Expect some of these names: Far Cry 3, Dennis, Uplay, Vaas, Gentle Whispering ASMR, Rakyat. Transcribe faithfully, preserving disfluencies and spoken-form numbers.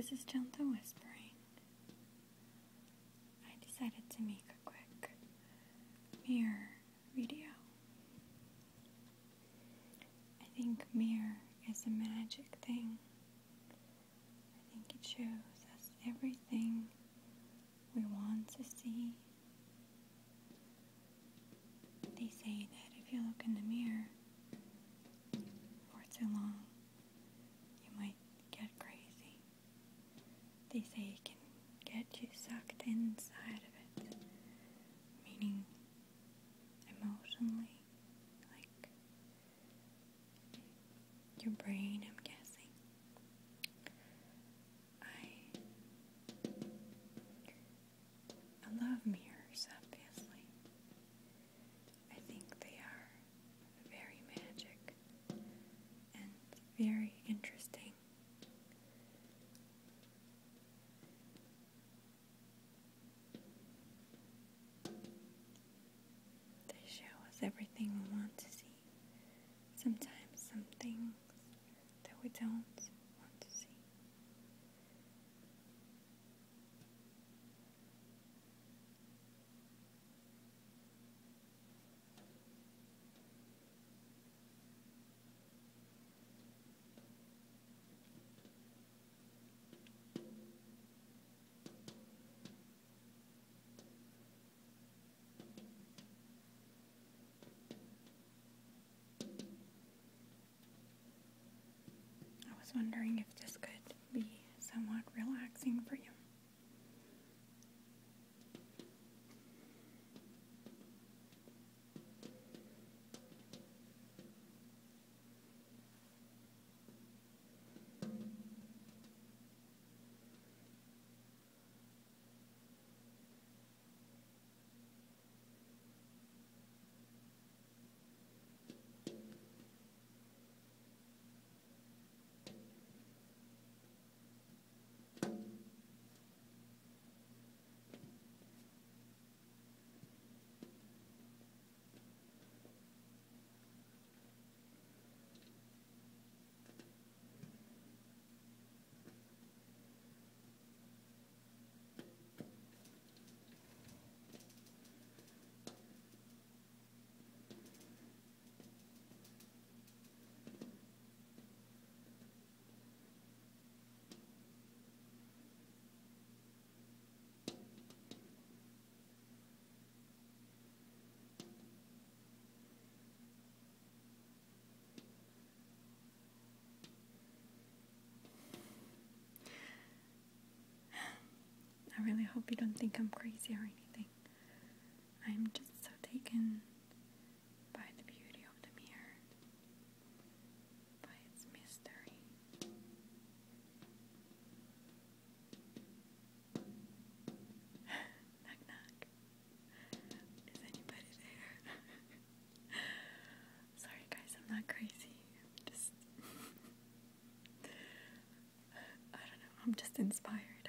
This is Gentle Whispering. I decided to make a quick mirror video. I think mirror is a magic thing. I think it shows us everything we want to see. They say that if you look in the mirror for too long, you might get crazy. They say it can get you sucked inside of it, meaning emotionally, like your brain, I'm guessing. I, I love mirrors, obviously. I think they are very magic and very interesting. They show us everything we want to see. Sometimes some things that we don't want to see. I was wondering if this could be somewhat relaxing for you. I really hope you don't think I'm crazy or anything. I'm just so taken by the beauty of the mirror, by its mystery. Knock knock. Is anybody there? Sorry guys, I'm not crazy. I'm just... I don't know, I'm just inspired.